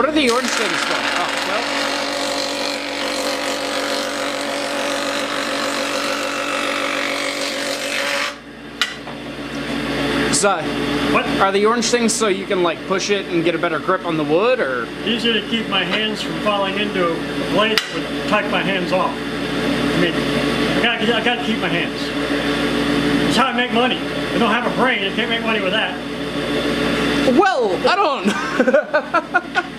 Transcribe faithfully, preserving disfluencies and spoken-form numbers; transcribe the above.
What are the orange things for? Oh, well. Uh, what are the orange things so you can like push it and get a better grip on the wood, or easier to keep my hands from falling into the blade that would take my hands off? I mean, I gotta, I gotta keep my hands. That's how I make money. I don't have a brain. I can't make money with that. Well, I don't.